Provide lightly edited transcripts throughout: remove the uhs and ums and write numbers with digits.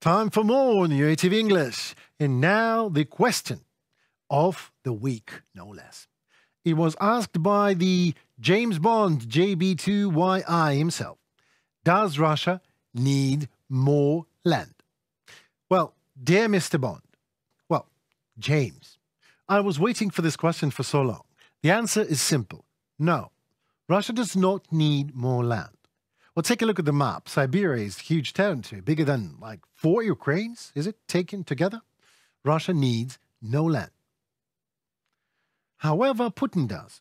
Time for more on UATV English. And now the question of the week, no less. It was asked by the James Bond JB2YI himself. Does Russia need more land? Well, dear Mr. Bond, well, James, I was waiting for this question for so long. The answer is simple. No, Russia does not need more land. Well, take a look at the map. Siberia is a huge territory, bigger than like 4 Ukraines, is it, taken together? Russia needs no land. However, Putin does.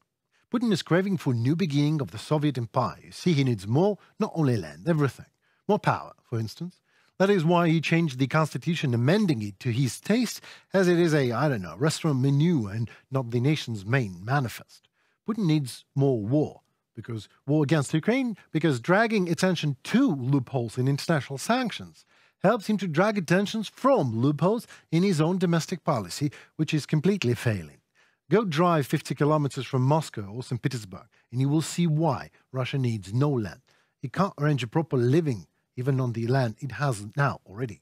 Putin is craving for a new beginning of the Soviet Empire. You see, he needs more, not only land, everything. More power, for instance. That is why he changed the constitution, amending it to his taste, as it is a, I don't know, restaurant menu and not the nation's main manifest. Putin needs more war, because war against Ukraine, because dragging attention to loopholes in international sanctions helps him to drag attention from loopholes in his own domestic policy, which is completely failing. Go drive 50 kilometers from Moscow or St. Petersburg, and you will see why Russia needs no land. It can't arrange a proper living, even on the land it has now already.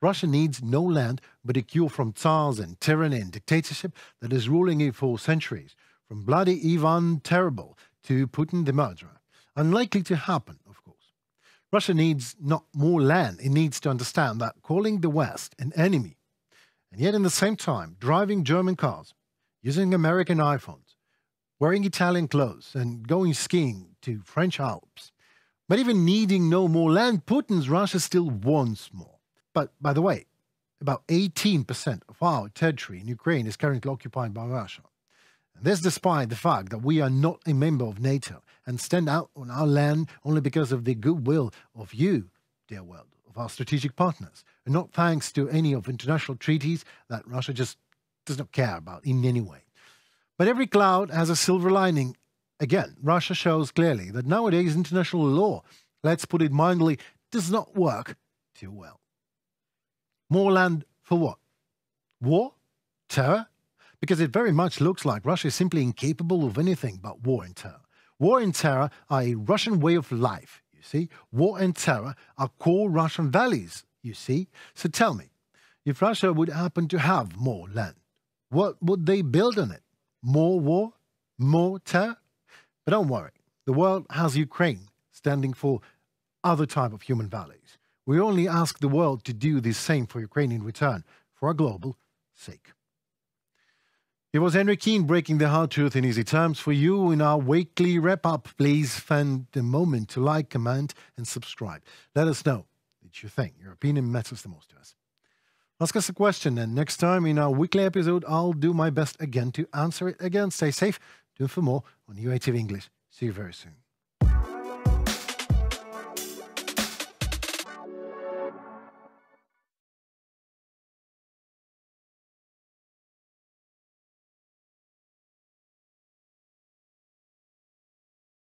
Russia needs no land but a cure from Tsars and tyranny and dictatorship that is ruling it for centuries, from bloody Ivan Terrible to Putin the murderer. Unlikely to happen, of course. Russia needs not more land, it needs to understand that calling the West an enemy, and yet in the same time driving German cars, using American iPhones, wearing Italian clothes and going skiing to French Alps. But even needing no more land, Putin's Russia still wants more. But by the way, about 18% of our territory in Ukraine is currently occupied by Russia. And this despite the fact that we are not a member of NATO and stand out on our land only because of the goodwill of you, dear world, of our strategic partners, and not thanks to any of international treaties that Russia just does not care about in any way. But every cloud has a silver lining. Again, Russia shows clearly that nowadays international law, let's put it mildly, does not work too well. More land for what? War? Terror? Because it very much looks like Russia is simply incapable of anything but war and terror. War and terror are a Russian way of life, you see. War and terror are core Russian values, you see. So tell me, if Russia would happen to have more land, what would they build on it? More war? More terror? But don't worry, the world has Ukraine standing for other type of human values. We only ask the world to do the same for Ukraine in return, for our global sake. It was Henry Keen breaking the hard truth in easy terms for you in our weekly wrap-up. Please find the moment to like, comment and subscribe. Let us know what you think. Your opinion matters the most to us. Ask us a question, and next time in our weekly episode, I'll do my best again to answer it. Again, stay safe. Do it for more on UATV English. See you very soon.